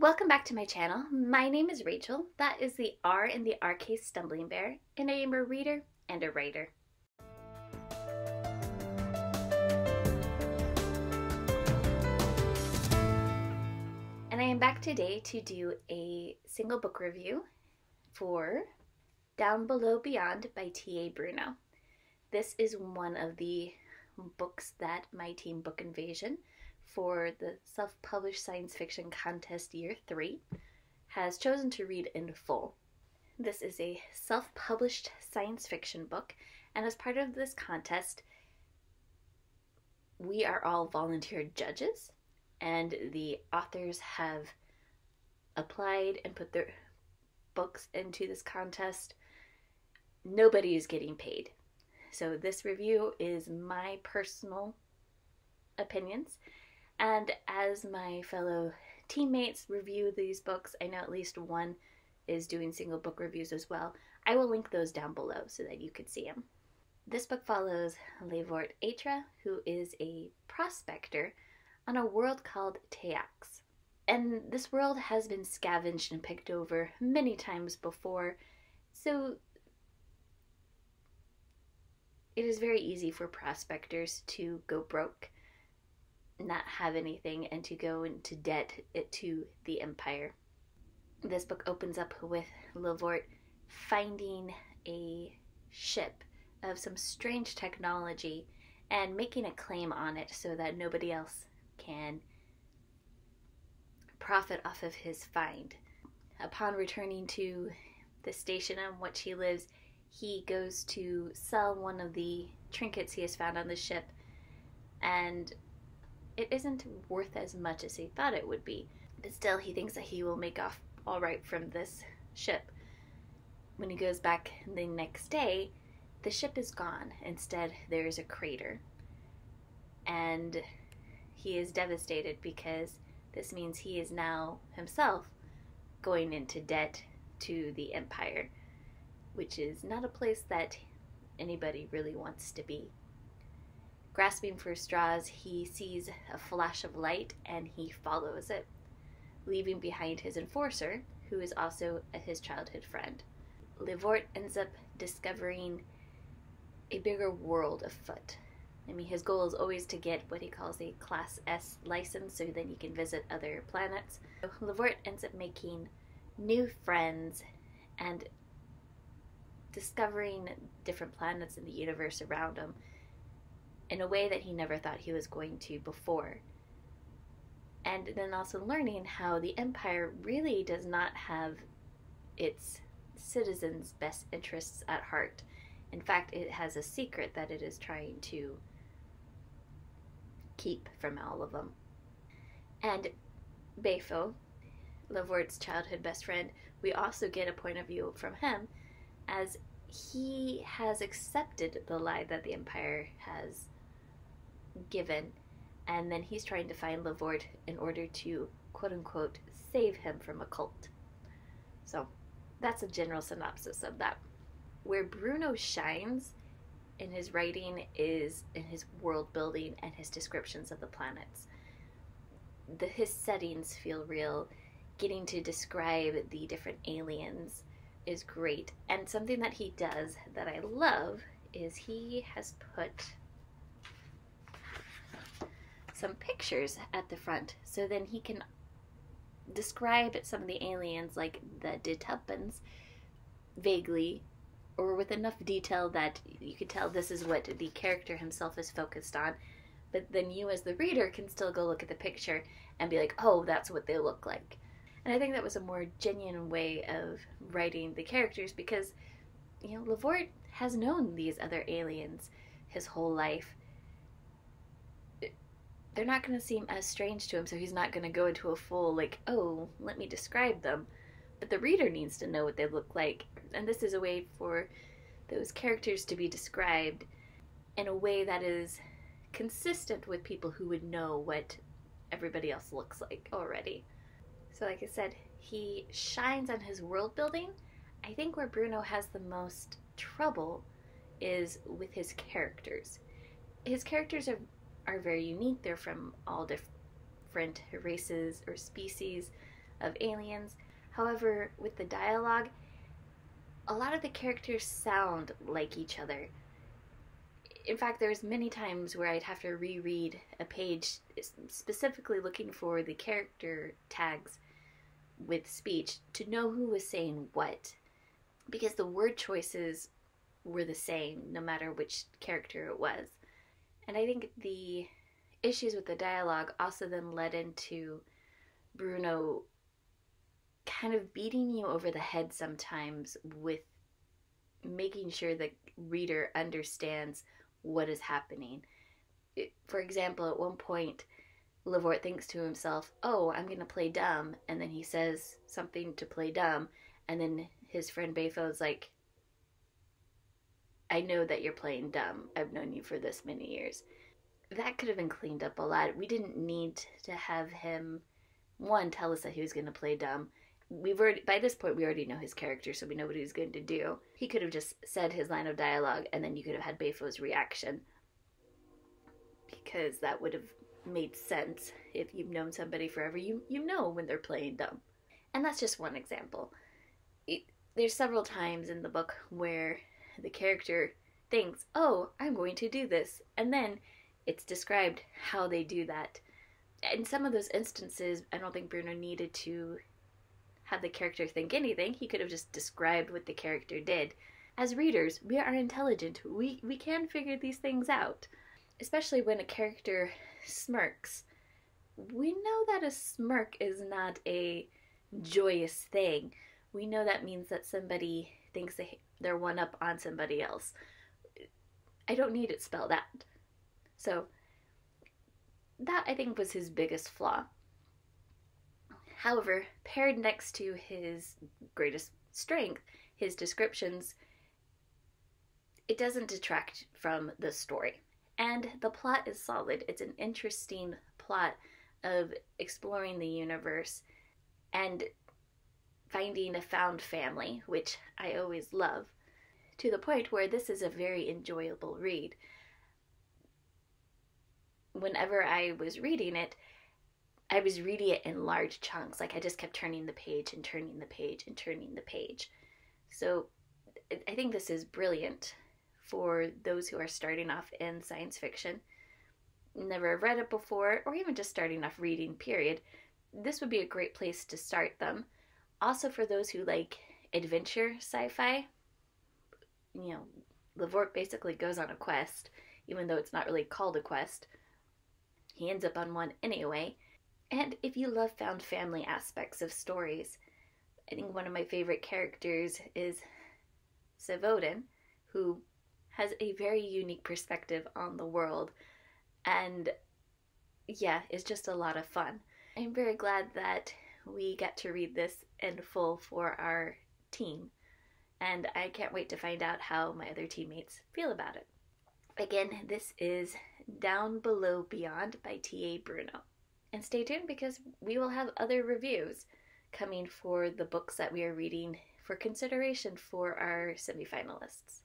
Welcome back to my channel. My name is Rachel. That is the R in the RK Stumbling Bear, and I am a reader and a writer. And I am back today to do a single book review for Down Below Beyond by T.A. Bruno. This is one of the books that my team Book Invasion for the self-published science fiction contest year 3 has chosen to read in full. This is a self-published science fiction book, and as part of this contest we are all volunteer judges, and the authors have applied and put their books into this contest. Nobody is getting paid. So this review is my personal opinions, and as my fellow teammates review these books, I know at least one is doing single book reviews as well. I will link those down below so that you could see them. This book follows Lavorte Atra, who is a prospector on a world called Taax. And this world has been scavenged and picked over many times before, so it is very easy for prospectors to go broke, not have anything, and to go into debt to the empire. This book opens up with Lavorte finding a ship of some strange technology and making a claim on it so that nobody else can profit off of his find. Upon returning to the station on which he lives, he goes to sell one of the trinkets he has found on the ship, and it isn't worth as much as he thought it would be, but still he thinks that he will make off all right from this ship. When he goes back the next day, the ship is gone. Instead, there is a crater, and he is devastated because this means he is now himself going into debt to the empire, which is not a place that anybody really wants to be. Grasping for straws, he sees a flash of light and he follows it, leaving behind his enforcer, who is also his childhood friend. Lavorte ends up discovering a bigger world afoot. I mean, his goal is always to get what he calls a Class S license so then he can visit other planets. Lavorte ends up making new friends and discovering different planets in the universe around him in a way that he never thought he was going to before. And then also learning how the empire really does not have its citizens' best interests at heart. In fact, it has a secret that it is trying to keep from all of them. And Beifo, Lavorte's childhood best friend, we also get a point of view from him, as he has accepted the lie that the empire has given, and then he's trying to find Lavorte in order to quote-unquote save him from a cult. So that's a general synopsis of that. Where Bruno shines in his writing is in his world building and his descriptions of the planets. His settings feel real. Getting to describe the different aliens is great, and something that he does that I love is he has put some pictures at the front so then he can describe some of the aliens, like the Detupens, vaguely or with enough detail that you could tell this is what the character himself is focused on, but then you as the reader can still go look at the picture and be like, oh, that's what they look like. And I think that was a more genuine way of writing the characters because, you know, Lavorte has known these other aliens his whole life. They're not going to seem as strange to him, so he's not going to go into a full, like, oh, let me describe them. But the reader needs to know what they look like. And this is a way for those characters to be described in a way that is consistent with people who would know what everybody else looks like already. So like I said, he shines on his world building. I think where Bruno has the most trouble is with his characters. His characters are very unique. They're from all different races or species. of aliens. However, with the dialogue, a lot of the characters sound like each other. In fact, there was many times where I'd have to reread a page specifically looking for the character tags with speech to know who was saying what, because the word choices were the same no matter which character it was. And I think the issues with the dialogue also then led into Bruno kind of beating you over the head sometimes with making sure the reader understands what is happening. For example, at one point, Lavorte thinks to himself, oh, I'm going to play dumb, and then he says something to play dumb, and then his friend Beifo is like, I know that you're playing dumb. I've known you for this many years. That could have been cleaned up a lot. We didn't need to have him, one, tell us that he was going to play dumb. We've already, by this point, we already know his character, so we know what he's going to do. He could have just said his line of dialogue, and then you could have had Beifo's reaction, because that would have made sense. If you've known somebody forever, you know when they're playing dumb. And that's just one example. There's several times in the book where the character thinks, oh, I'm going to do this, and then it's described how they do that. In some of those instances, I don't think Bruno needed to have the character think anything. He could have just described what the character did. As readers, we are intelligent. We can figure these things out. Especially when a character smirks. We know that a smirk is not a joyous thing. We know that means that somebody thinks they're one up on somebody else. I don't need it spelled out. So that, I think, was his biggest flaw. However, paired next to his greatest strength, his descriptions, it doesn't detract from the story. And the plot is solid. It's an interesting plot of exploring the universe and finding a found family, which I always love, to the point where this is a very enjoyable read. Whenever I was reading it, I was reading it in large chunks. Like, I just kept turning the page and turning the page and turning the page. So I think this is brilliant for those who are starting off in science fiction, never have read it before, or even just starting off reading, period. This would be a great place to start them. Also for those who like adventure sci-fi, you know, Lavorte basically goes on a quest, even though it's not really called a quest. He ends up on one anyway. And if you love found family aspects of stories, I think one of my favorite characters is Savodin, who has a very unique perspective on the world, and yeah, it's just a lot of fun. I'm very glad that we got to read this in full for our team, and I can't wait to find out how my other teammates feel about it. Again, this is Down Below Beyond by T.A. Bruno, and stay tuned because we will have other reviews coming for the books that we are reading for consideration for our semifinalists.